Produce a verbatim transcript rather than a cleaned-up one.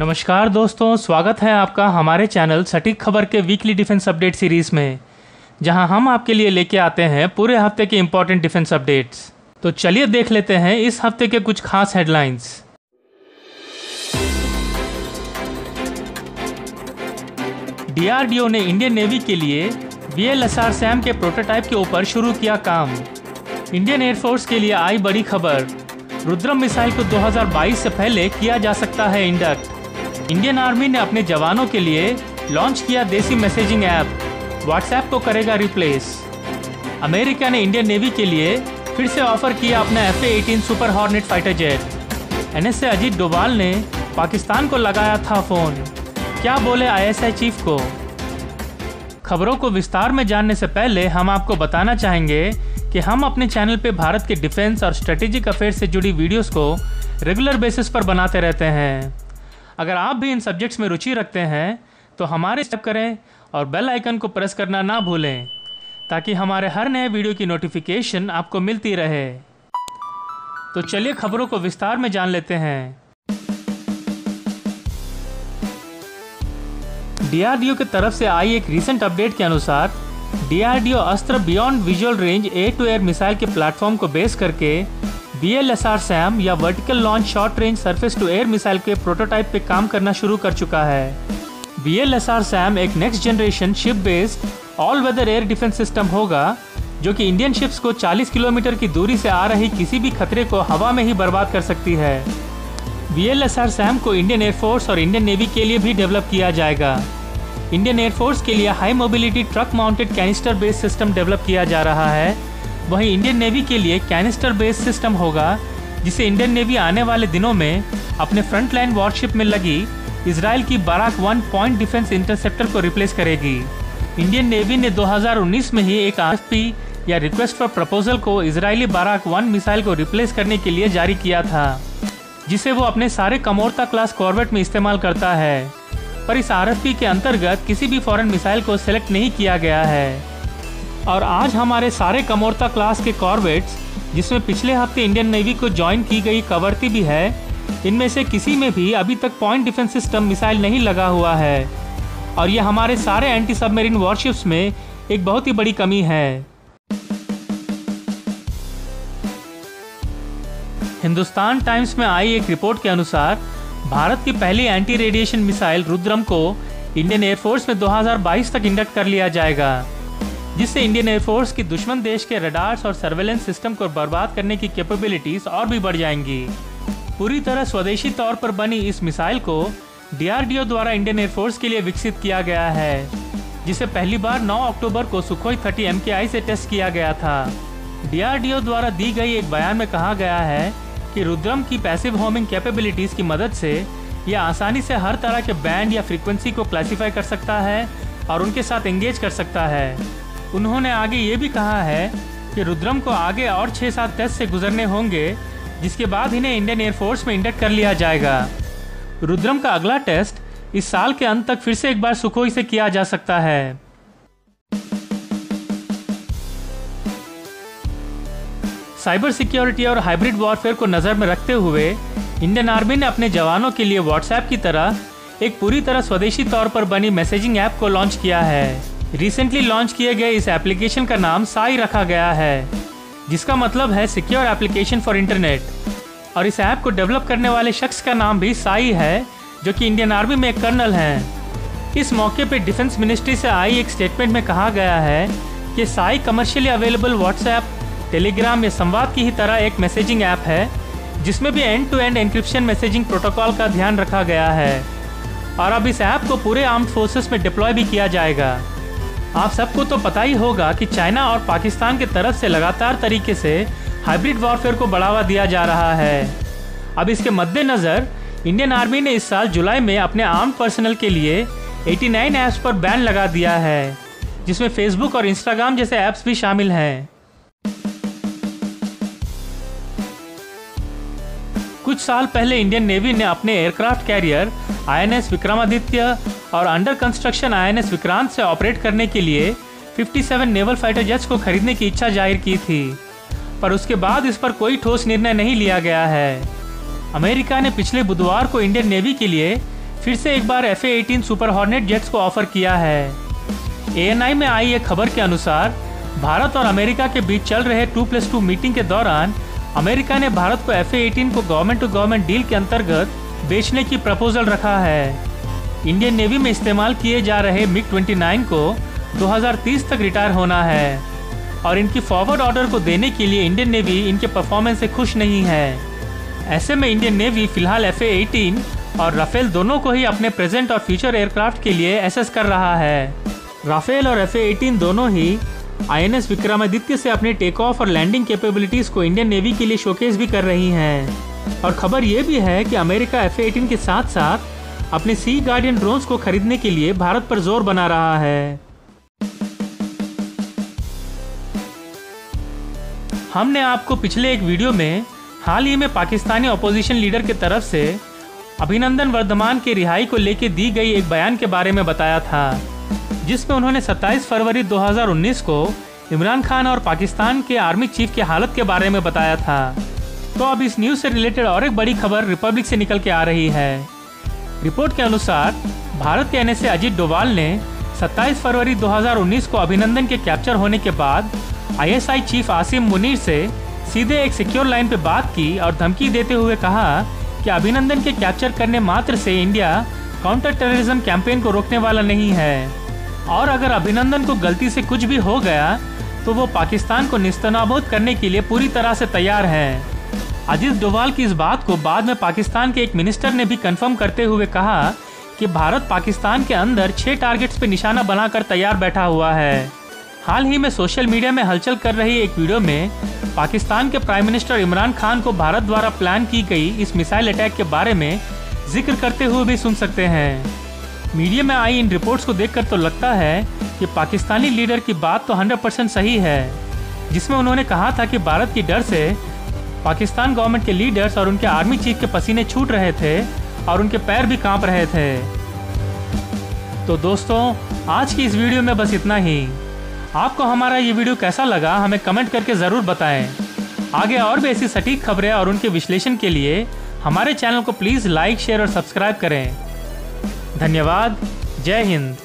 नमस्कार दोस्तों, स्वागत है आपका हमारे चैनल सटीक खबर के वीकली डिफेंस अपडेट सीरीज़ में, जहां हम आपके लिए लेके आते हैं पूरे हफ्ते के इम्पोर्टेंट डिफेंस अपडेट्स। तो चलिए देख लेते हैं इस हफ्ते के कुछ खास हेडलाइंस। डीआरडीओ ने इंडियन नेवी के लिए V L S R SAM के प्रोटोटाइप के ऊपर शुरू किया काम। इंडियन एयरफोर्स के लिए आई बड़ी खबर, रुद्रम मिसाइल को दो हज़ार बाईस से पहले किया जा सकता है इंडक्ट। इंडियन आर्मी ने अपने जवानों के लिए लॉन्च किया देसी मैसेजिंग ऐप, व्हाट्सएप को करेगा रिप्लेस। अमेरिका ने इंडियन नेवी के लिए फिर से ऑफर किया अपना एफ ए अठारह super hornet fighter jet. N S A Ajit Doval ने पाकिस्तान को लगाया था फोन, क्या बोले आई एस आई चीफ को। खबरों को विस्तार में जानने से पहले हम आपको बताना चाहेंगे कि हम अपने चैनल पे भारत के डिफेंस और स्ट्रेटेजिक अफेयर्स से जुड़ी वीडियोस को रेगुलर बेसिस पर बनाते रहते हैं। अगर आप भी इन सब्जेक्ट्स में रुचि रखते हैं तो हमारे सब्सक्राइब करें और बेल आइकन को प्रेस करना ना भूलें, ताकि हमारे हर नए वीडियो की नोटिफिकेशन आपको मिलती रहे। तो चलिए खबरों को विस्तार में जान लेते हैं। डी आर डी ओ की तरफ से आई एक रिसेंट अपडेट के अनुसार D R D O Astra beyond visual range air to air missile के प्लेटफॉर्म को बेस करके B L S R SAM या vertical launch short range surface to air missile के प्रोटोटाइप पे काम करना शुरू कर चुका है। B L S R SAM एक next generation ship based all weather air defence system होगा, जो कि इंडियन शिप्स को चालीस किलोमीटर की दूरी से आ रही किसी भी खतरे को हवा में ही बर्बाद कर सकती है। B L S R SAM को इंडियन एयरफोर्स और इंडियन नेवी के लिए भी डेवलप किया जाएगा। इंडियन एयरफोर्स के लिए high mobility truck mounted canister based system develop किया जा रहा है, वहीं इंडियन नेवी के लिए कैनिस्टर बेस्ड सिस्टम होगा, जिसे इंडियन नेवी आने वाले दिनों में अपने फ्रंटलाइन वॉरशिप में लगी इसराइल की Barak one point defence interceptor को रिप्लेस करेगी। इंडियन नेवी ने दो हज़ार उन्नीस में ही एक आर एफ पी या रिक्वेस्ट फॉर प्रपोजल को इसराइली बाराक वन मिसाइल को रिप्लेस करने के लिए जारी किया था, जिसे वो अपने सारे कमोर्ता क्लास कॉर्बेट में इस्तेमाल करता है, पर इस आर एफ पी के अंतर्गत किसी भी फॉरेन मिसाइल को सिलेक्ट नहीं किया गया है। और आज हमारे सारे कमोर्ता क्लास के कॉर्बेट्स, जिसमें पिछले हफ्ते इंडियन नेवी को ज्वाइन की गई कवरती भी है, इनमें से किसी में भी अभी तक पॉइंट डिफेंस सिस्टम मिसाइल नहीं लगा हुआ है, और यह हमारे सारे एंटी सबमरीन वॉरशिप्स में एक बहुत ही बड़ी कमी है। हिंदुस्तान टाइम्स में आई एक रिपोर्ट के अनुसार भारत की पहली एंटी रेडिएशन मिसाइल रुद्रम को इंडियन एयरफोर्स में दो हज़ार बाईस तक इंडक्ट कर लिया जाएगा, जिससे इंडियन एयरफोर्स की दुश्मन देश के रडार्स और सर्वेलेंस सिस्टम को बर्बाद करने की कैपेबिलिटीज और भी बढ़ जाएंगी। पूरी तरह स्वदेशी तौर पर बनी इस मिसाइल को डी आर डी ओ द्वारा इंडियन एयरफोर्स के लिए विकसित किया गया है, जिसे पहली बार नौ अक्टूबर को सुखोई तीस एम के आई से टेस्ट किया गया था। डी आर डी ओ द्वारा दी गई एक बयान में कहा गया है कि रुद्रम की पैसिव होमिंग कैपेबिलिटीज की मदद से यह आसानी से हर तरह के बैंड या फ्रीक्वेंसी को क्लासिफाई कर सकता है और उनके साथ एंगेज कर सकता है। उन्होंने आगे ये भी कहा है कि रुद्रम को आगे और छः सात टेस्ट से गुजरने होंगे, जिसके बाद इन्हें इंडियन एयरफोर्स में इंडक्ट कर लिया जाएगा। रुद्रम का अगला टेस्ट इस साल के अंत तक फिर से एक बार सुखोई से किया जा सकता है। साइबर सिक्योरिटी और हाइब्रिड वॉरफेयर को नज़र में रखते हुए इंडियन आर्मी ने अपने जवानों के लिए व्हाट्सएप की तरह एक पूरी तरह स्वदेशी तौर पर बनी मैसेजिंग ऐप को लॉन्च किया है। रिसेंटली लॉन्च किए गए इस एप्लीकेशन का नाम साई रखा गया है, जिसका मतलब है सिक्योर एप्लीकेशन फॉर इंटरनेट, और इस ऐप को डेवलप करने वाले शख्स का नाम भी साई है, जो कि इंडियन आर्मी में एक कर्नल हैं। इस मौके पर डिफेंस मिनिस्ट्री से आई एक स्टेटमेंट में कहा गया है कि Sai commercially available WhatsApp, Telegram या संवाद की ही तरह एक मैसेजिंग ऐप है, जिसमें भी end to end encryption messaging protocol का ध्यान रखा गया है, और अब इस ऐप को पूरे आर्म्ड फोर्सेस में डिप्लॉय भी किया जाएगा। आप सबको तो पता ही होगा कि चाइना और पाकिस्तान की तरफ से लगातार तरीके से हाइब्रिड वॉरफेयर को बढ़ावा दिया जा रहा है। अब इसके मद्देनज़र इंडियन आर्मी ने इस साल जुलाई में अपने आर्म्ड पर्सनल के लिए एटी नाइन ऐप्स पर बैन लगा दिया है, जिसमें फेसबुक और इंस्टाग्राम जैसे ऐप्स भी शामिल हैं। कुछ साल पहले इंडियन नेवी ने अपने aircraft carrier I N S Vikramaditya और under construction I N S Vikrant से ऑपरेट करने के लिए सत्तावन नेवल फाइटर जेट्स को खरीदने की इच्छा जाहिर की थी, पर उसके बाद इस पर कोई ठोस निर्णय नहीं लिया गया है। अमेरिका ने पिछले बुधवार को इंडियन नेवी के लिए फिर से एक बार एफ ए अठारह सुपर हॉर्नेट जेट्स को ऑफर किया है। ए एन आई में आई एक खबर के अनुसार भारत और अमेरिका के बीच चल रहे टू प्लस टू मीटिंग के दौरान अमेरिका ने भारत को एफ ए अठारह को गवर्नमेंट टू गवर्नमेंट डील के अंतर्गत बेचने की प्रपोजल रखा है। इंडियन नेवी में इस्तेमाल किए जा रहे मिग उनतीस को दो हज़ार तीस तक रिटायर होना है और इनकी फॉरवर्ड ऑर्डर को देने के लिए इंडियन नेवी इनके परफॉर्मेंस से खुश नहीं है। ऐसे में इंडियन नेवी फिलहाल एफ ए अठारह और राफेल दोनों को ही अपने प्रेजेंट और फ्यूचर एयरक्राफ्ट के लिए असेस कर रहा है। राफेल और एफ ए अठारह दोनों ही आई एन एस विक्रमादित्य से अपने टेक ऑफ और लैंडिंग कैपेबिलिटीज को इंडियन नेवी के लिए शोकेस भी कर रही हैं। और खबर ये भी है कि अमेरिका एफ ए अठारह के साथ साथ अपने सी गार्डियन ड्रोन्स को खरीदने के लिए भारत पर जोर बना रहा है। हमने आपको पिछले एक वीडियो में हाल ही में पाकिस्तानी अपोजिशन लीडर के तरफ से अभिनंदन वर्धमान के रिहाई को लेकर दी गई एक बयान के बारे में बताया था, जिसमें उन्होंने सत्ताईस फरवरी दो हज़ार उन्नीस को इमरान खान और पाकिस्तान के आर्मी चीफ के हालत के बारे में बताया था। तो अब इस न्यूज़ से रिलेटेड और एक बड़ी खबर रिपब्लिक से निकल के आ रही है। रिपोर्ट के अनुसार भारत के N S A Ajit Doval ने सत्ताईस फरवरी दो हज़ार उन्नीस को अभिनंदन के कैप्चर होने के बाद I S I chief Asim Munir से सीधे एक सिक्योर लाइन पे बात की और धमकी देते हुए कहा कि अभिनंदन के कैप्चर करने मात्र से इंडिया काउंटर टेररिज्म कैंपेन को रोकने वाला नहीं है और अगर अभिनंदन को गलती से कुछ भी हो गया तो वो पाकिस्तान को नेस्तनाबूद करने के लिए पूरी तरह से तैयार हैं। अजीत डोवाल की इस बात को बाद में पाकिस्तान के एक मिनिस्टर ने भी कंफर्म करते हुए कहा कि भारत पाकिस्तान के अंदर छह टारगेट्स पर निशाना बनाकर तैयार बैठा हुआ है। हाल ही में सोशल मीडिया में हलचल कर रही एक वीडियो में पाकिस्तान के प्राइम मिनिस्टर इमरान खान को भारत द्वारा प्लान की गई इस मिसाइल अटैक के बारे में जिक्र करते हुए भी सुन सकते हैं। मीडिया में आई इन रिपोर्ट्स को देखकर तो लगता है कि पाकिस्तानी लीडर की बात तो सौ परसेंट सही है, जिसमें उन्होंने कहा था कि भारत की डर से पाकिस्तान गवर्नमेंट के लीडर्स और उनके आर्मी चीफ के पसीने छूट रहे थे और उनके पैर भी कांप रहे थे। तो दोस्तों, आज की इस वीडियो में बस इतना ही। आपको हमारा ये वीडियो कैसा लगा हमें कमेंट करके ज़रूर बताएं। आगे और भी ऐसी सटीक खबरें और उनके विश्लेषण के लिए हमारे चैनल को प्लीज़ लाइक, शेयर और सब्सक्राइब करें। धन्यवाद। जय हिंद।